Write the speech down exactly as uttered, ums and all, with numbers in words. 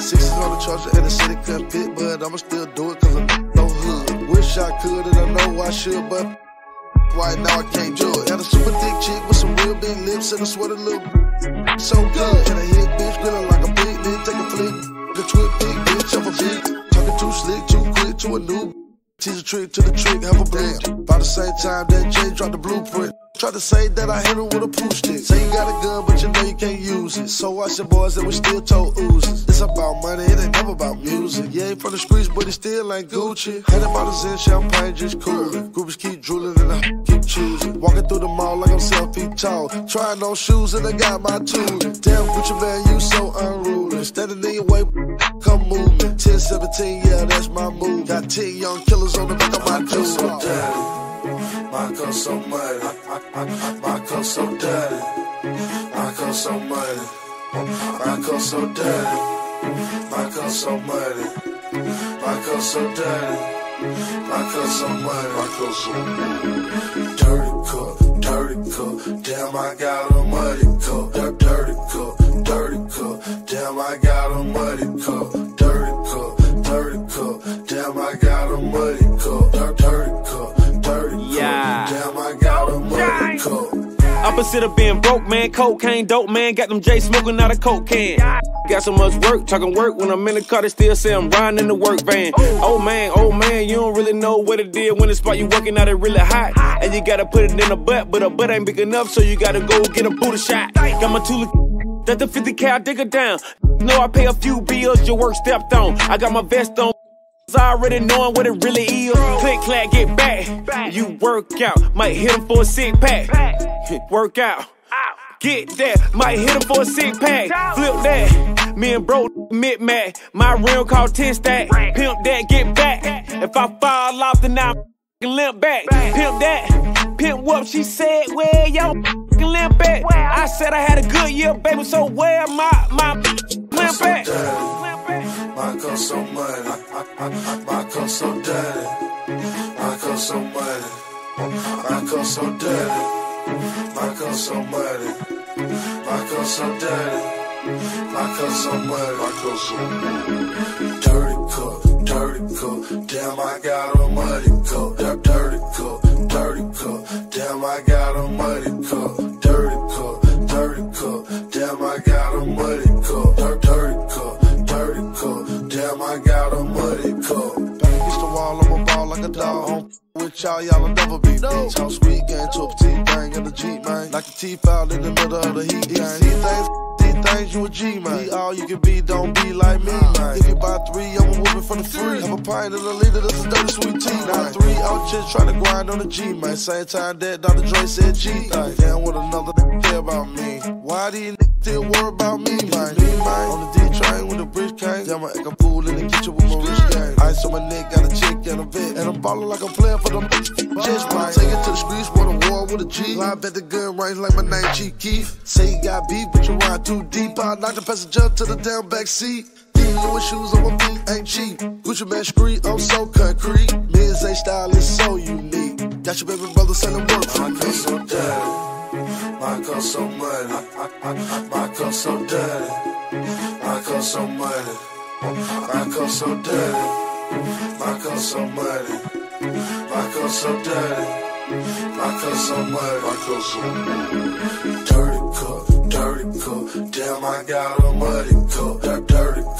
Sixes on the charger and a shit cut bit, but I'ma still do it cause I'm no hood. Wish I could and I know I should, but right now I can't do it. And a super thick chick with some real big lips and a sweater look so good. And a hit bitch grilling like a big lick, take a flick, the twit big bitch, I'm a bitch. Talking too slick, too quick to a noob. Tease a trick to the trick, have a blend. By the same time that Jay dropped the blueprint, try to say that I hit her with a push stick. Say you got a gun, but you know you can't use it. So watch your boys that we still told oozes. It's about money, it ain't never about music. Yeah, ain't from the streets, but it still ain't Gucci. Hundred bottles in, champagne just coolin'. Groupies keep drooling and I keep choosing. Walking through the mall like I'm self-feet tall. Trying on shoes and I got my tooling. Damn, Gucci Mane, you so unruly. Standing in your way, come move me. ten seventeen, yeah, that's my move. Got ten young killers on the back of my dude. My cup so muddy, my cup so dirty, my cup so muddy, my cup so dirty, my cup so muddy, my cup so dirty, my cup so muddy, my cup so muddy. Dirty cup, dirty cup, damn I got a muddy cup. Dirty cup, dirty cup, damn I got a muddy cup. Dirty cup, dirty cup, damn I got a muddy cup. Dirty cup. Opposite of being broke, man, cocaine dope, man. Got them J smoking out a coke can. Got so much work, talking work. When I'm in the car, they still say I'm riding in the work van. Oh man, oh man, you don't really know what it did when the spot you working out it really hot. And you gotta put it in a butt, but a butt ain't big enough, so you gotta go get a booty shot. Got my Tula, that's the fifty K I dig her down. Know I pay a few bills, your work stepped on. I got my vest on. I already knowin' what it really is. Click, clack, get back. back. You work out, might hit him for a sick pack. Back. Work out, out, get that, might hit him for a sick pack. Out. Flip that, me and bro mid mat. My rim called ten stack. Rank. Pimp that, get back. back. If I fall off, then I limp back. back. Pimp that, pimp what she said. Where y'all limp at? Wow. I said I had a good year, baby. So where my my limp at? My cup so muddy, my cup so dirty, my cup so muddy, my cup so dirty, my cup so muddy, my cup so dirty, my cup so muddy, my cup so muddy. Dirty cup, dirty cup, damn I got a muddy cup. Dirty cup, dirty cup, damn I got a muddy cup. Dirty cup, dirty cup, damn I got a muddy cup. Dirty cup. Damn, I got a muddy cup. Against the wall, I'm a ball like a dog. Home with y'all, y'all will never be. No. Talk sweet game to a petite thing in the Jeep, man. Like a T five in the middle of the heat, gang. See things, see things, you a G, man. Be all you can be, don't be like me, man. If you buy three, I'm a woman for the free. Have a pint and a liter, that's a dirty sweet tea, man. Three out just trying to grind on the G, man. Same time that Doctor Dre said G, man. Damn, what another nigga care about me. Why do you still worry about me, man? Me, man. On the D train when the bridge came. Damn, I act a fool in the kitchen with my rich gang. Ice on my neck, got a chick and a vet. And I'm ballin' like I'm playin' for them bitches. Just right. Take it to the streets, want a war with a G. Live at the gun range like my name Chief Keith. Say you got beef, but you ride too deep. I knock the passenger to the damn back seat. These Louis shoes on my feet ain't cheap. Gucci Mane street, I'm so concrete. Men's ain't style is so unique. Got your baby brother selling work for me. So dirty. My cup so muddy, my cup so dirty, my cup so muddy, my cup so dirty, my cup so muddy, my cup so dirty, my cup so muddy, my cup so muddy. Dirty cup, dirty cup, damn I got a muddy cup. Dirty